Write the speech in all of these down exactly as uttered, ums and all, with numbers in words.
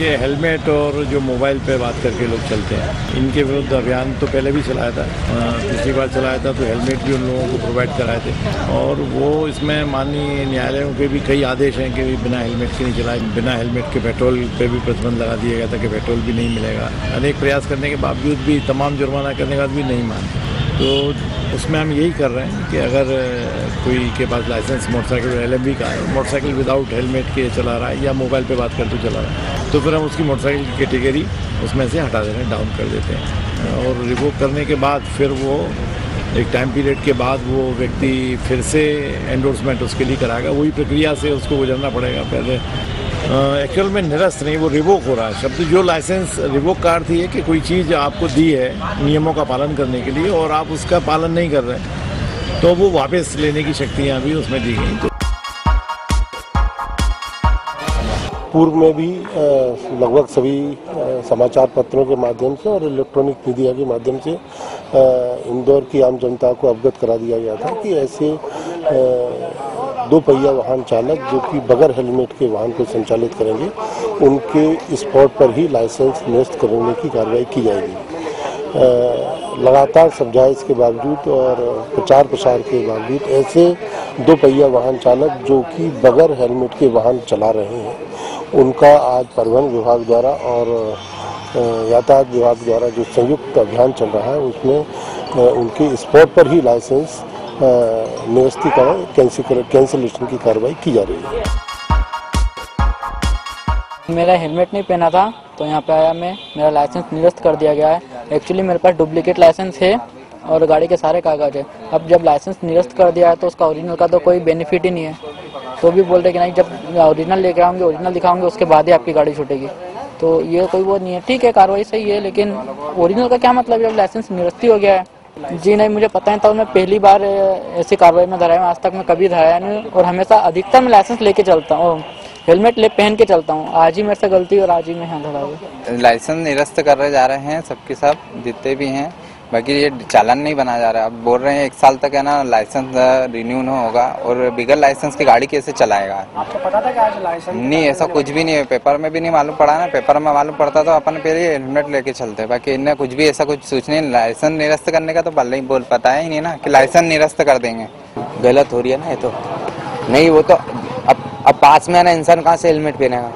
ये हेलमेट और जो मोबाइल पे बात करके लोग चलते हैं, इनके विरुद्ध अभियान तो पहले भी चलाया था, पिछली बार चलाया था तो हेलमेट भी उन लोगों को प्रोवाइड कराए थे। और वो इसमें माननीय न्यायालयों के भी कई आदेश हैं कि बिना हेलमेट के नहीं चलाए, बिना हेलमेट के पेट्रोल पे भी प्रतिबंध लगा दिया गया था कि पेट्रोल भी नहीं मिलेगा। अनेक प्रयास करने के बावजूद भी, तमाम जुर्माना करने के बाद भी नहीं मानते। तो उसमें हम यही कर रहे हैं कि अगर कोई के पास licence motorcycle L M B का है, मोटरसाइकिल विदाउट हेलमेट के चला रहा है या मोबाइल पे बात करते चला रहा है, तो फिर हम उसकी मोटरसाइकिल की कैटेगरी उसमें से हटा दे रहे हैं, डाउन कर देते हैं। और रिवोक करने के बाद फिर वो एक टाइम पीरियड के बाद वो व्यक्ति फिर से एंडोर्समेंट उसके लिए कराएगा, वही प्रक्रिया से उसको गुजरना पड़ेगा। पहले एक्चुअल में निरस्त नहीं, वो रिवोक हो रहा है शब्द, जो लाइसेंस रिवोक का अर्थ है कि कोई चीज़ आपको दी है नियमों का पालन करने के लिए और आप उसका पालन नहीं कर रहे, तो वो वापस लेने की शक्तियाँ भी उसमें दी गई। तो पूर्व में भी लगभग सभी समाचार पत्रों के माध्यम से और इलेक्ट्रॉनिक मीडिया के माध्यम से इंदौर की आम जनता को अवगत करा दिया गया था कि ऐसे दो पहिया वाहन चालक जो कि बगैर हेलमेट के वाहन को संचालित करेंगे, उनके स्पॉट पर ही लाइसेंस निरस्त करने की कार्रवाई की जाएगी। लगातार समझाइश के बावजूद और प्रचार प्रसार के बावजूद ऐसे दो पहिया वाहन चालक जो कि बगैर हेलमेट के वाहन चला रहे हैं, उनका आज परिवहन विभाग द्वारा और यातायात विभाग द्वारा जो संयुक्त अभियान चल रहा है उसमें उनके स्पॉट पर ही लाइसेंस निरस्तीकरण कैंसिल कैंसिलेशन की कार्रवाई की जा रही है। मेरा हेलमेट नहीं पहना था तो यहाँ पे आया मैं, मेरा लाइसेंस निरस्त कर दिया गया है। एक्चुअली मेरे पास डुप्लीकेट लाइसेंस है और गाड़ी के सारे कागज है। अब जब लाइसेंस निरस्त कर दिया है तो उसका ओरिजिनल का तो कोई बेनिफिट ही नहीं है। तो भी बोल रहे कि नहीं, जब ओरिजिनल लेकर आऊँगे, ओरिजिनल दिखाऊंगे, उसके बाद ही आपकी गाड़ी छूटेगी। तो ये कोई वो नहीं है। ठीक है, कार्रवाई सही है, लेकिन ओरिजिनल का क्या मतलब है जब लाइसेंस निरस्ती हो गया है? जी नहीं, मुझे पता नहीं था। मैं पहली बार ऐसी कार्रवाई में धराया हूँ, आज तक मैं कभी धराया नहीं और हमेशा अधिकतर मैं लाइसेंस लेके चलता हूँ, हेलमेट ले पहन के चलता हूँ। आज ही मेरे से गलती और आज ही मैं यहाँ धरा हूँ। लाइसेंस निरस्त कर रहे जा रहे हैं सबके सब, जितने भी हैं। बाकी ये चालान नहीं बना जा रहा। अब बोल रहे हैं एक साल तक है ना लाइसेंस रिन्यू ना होगा और बिगर लाइसेंस की गाड़ी कैसे चलाएगा? आपको पता था कि आज लाइसेंस नहीं, ऐसा कुछ भी नहीं है। पेपर में भी नहीं मालूम पड़ा ना, पेपर में मालूम पड़ता तो अपन पहले हेलमेट लेके चलते। बाकी इन्हें कुछ भी ऐसा कुछ सोचने, लाइसेंस निरस्त करने का तो भले ही बोल पता है ही नहीं ना कि लाइसेंस निरस्त कर देंगे। गलत हो रही है ना ये तो। नहीं वो तो अब अब पास में आना, इंसान कहाँ से हेलमेट पहनेगा?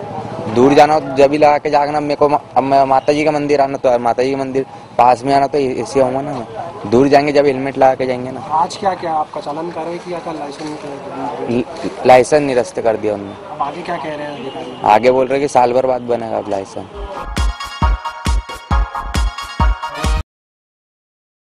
दूर जाना हो तो जब भी लगा के जाना। मेरे को अब माता जी का मंदिर आना तो माता जी का मंदिर, पास में आना तो ऐसे होगा ना, दूर जाएंगे जब हेलमेट लगा के जाएंगे ना। आज क्या क्या आपका चालान कार्रवाई किया था, लाइसेंस लाइसेंस निरस्त कर दिया उन्होंने। आगे क्या कह रहे हैं? आगे बोल रहे कि साल भर बाद बनेगा अब लाइसेंस।